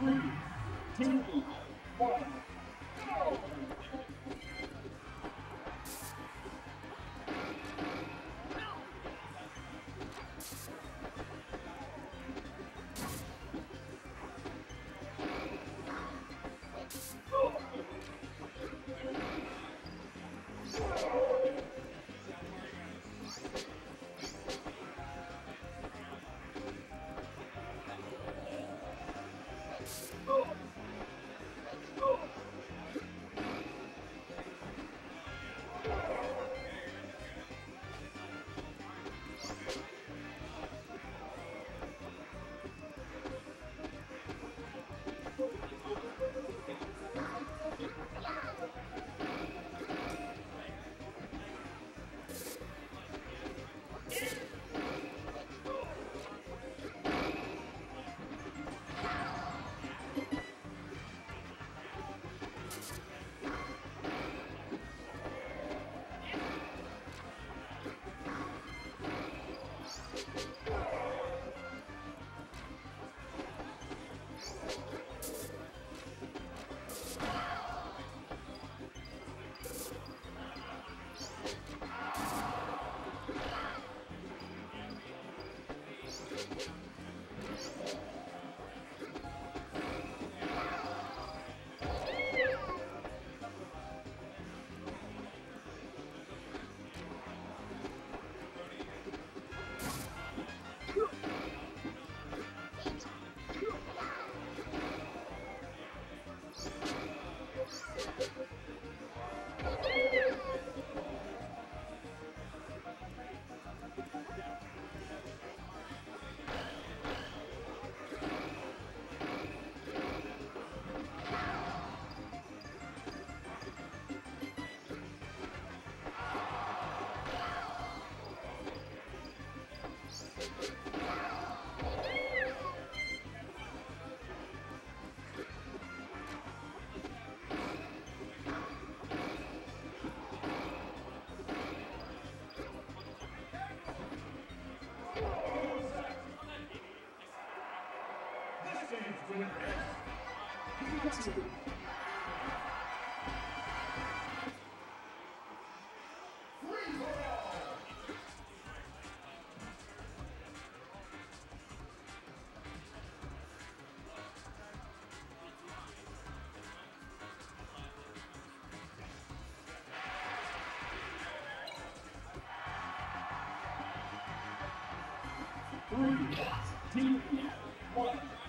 3, 2, 1. Three, 2, 1.